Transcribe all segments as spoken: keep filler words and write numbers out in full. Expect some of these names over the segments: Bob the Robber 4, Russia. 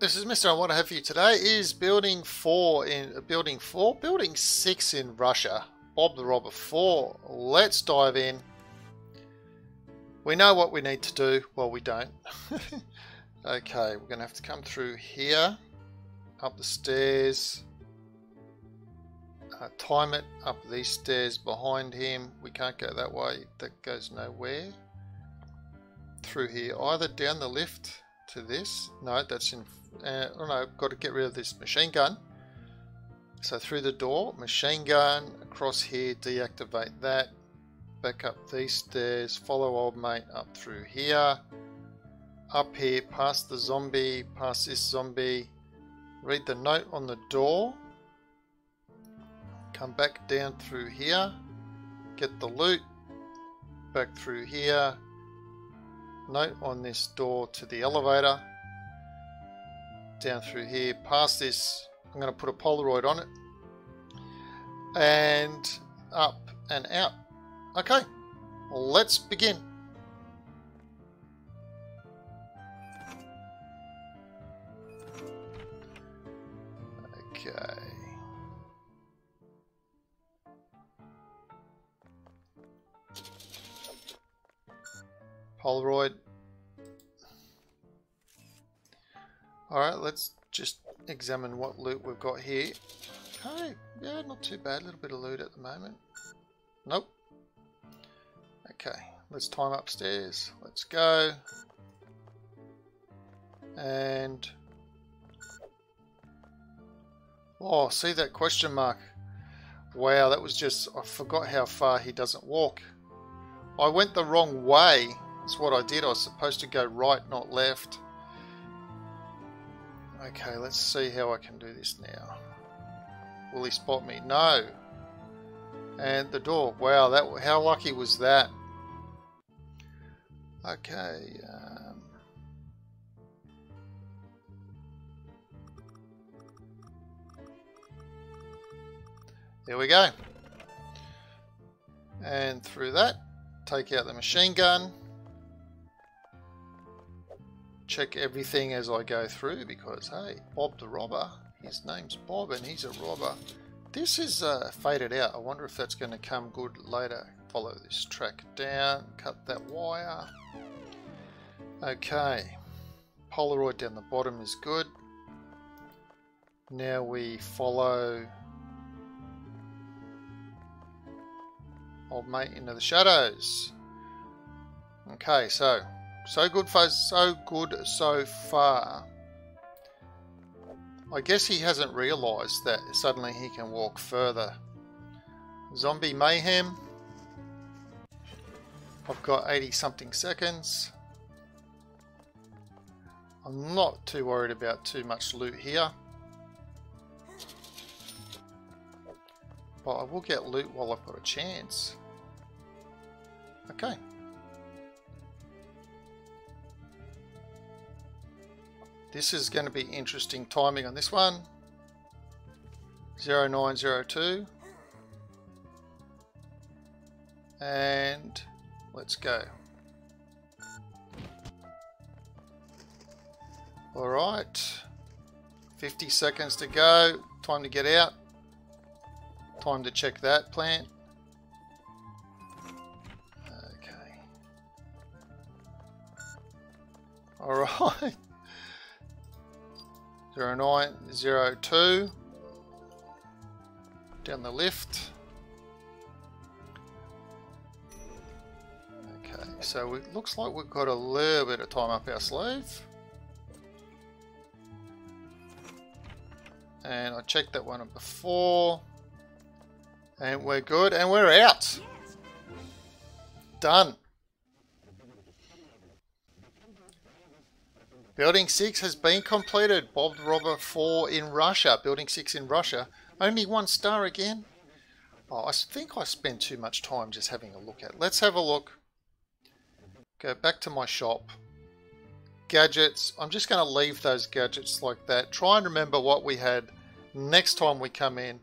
This is Mister I want to have for you today is building four in uh, building four, building six in Russia. Bob the Robber four. Let's dive in. We know what we need to do. Well, we don't. Okay, we're gonna have to come through here, up the stairs, uh, time it up these stairs behind him. We can't go that way. That goes nowhere. Through here, either down the lift to this. No, that's in. Uh, oh no, got to get rid of this machine gun. So through the door, machine gun, across here, deactivate that. Back up these stairs, follow old mate up through here. Up here, past the zombie, past this zombie. Read the note on the door. Come back down through here. Get the loot. Back through here. Note on this door to the elevator. Down through here, past this. I'm going to put a Polaroid on it. And up and out. Okay, let's begin. Okay. Polaroid. All right, let's just examine what loot we've got here. Okay, yeah, not too bad. A little bit of loot at the moment. Nope. Okay, let's time upstairs. Let's go. And oh, see that question mark? Wow, that was just, I forgot how far he doesn't walk. I went the wrong way. That's what I did. I was supposed to go right, not left. Okay, let's see how I can do this now. Will he spot me? No. And the door. Wow, that, how lucky was that? Okay. Um, there we go. And through that, take out the machine gun. Check everything as I go through because, hey, Bob the Robber. His name's Bob and he's a robber. This is uh, faded out. I wonder if that's going to come good later. Follow this track down. Cut that wire. Okay. Polaroid down the bottom is good. Now we follow old mate into the shadows. Okay, so so good for so good so far. I guess he hasn't realised that suddenly he can walk further. Zombie mayhem. I've got eighty something seconds. I'm not too worried about too much loot here. But I will get loot while I've got a chance. Okay. This is going to be interesting timing on this one. zero nine zero two. And let's go. All right. fifty seconds to go. Time to get out. Time to check that plant. Okay. All right. zero nine zero two. Down the lift. Okay, so it looks like we've got a little bit of time up our sleeve. And I checked that one up before. And we're good, and we're out. Done. Building six has been completed. Bob the Robber four in Russia. Building six in Russia. Only one star again. Oh, I think I spent too much time just having a look at it. Let's have a look. Go back to my shop. Gadgets. I'm just going to leave those gadgets like that. Try and remember what we had next time we come in.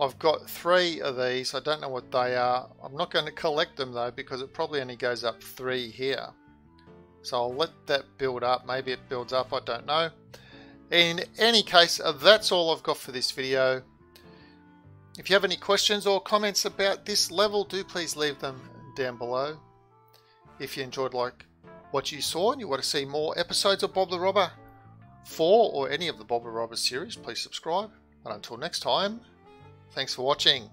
I've got three of these. I don't know what they are. I'm not going to collect them though because it probably only goes up three here. So I'll let that build up. Maybe it builds up, I don't know. In any case, that's all I've got for this video. If you have any questions or comments about this level, do please leave them down below. If you enjoyed like what you saw and you want to see more episodes of Bob the Robber four or any of the Bob the Robber series, please subscribe. And until next time, thanks for watching.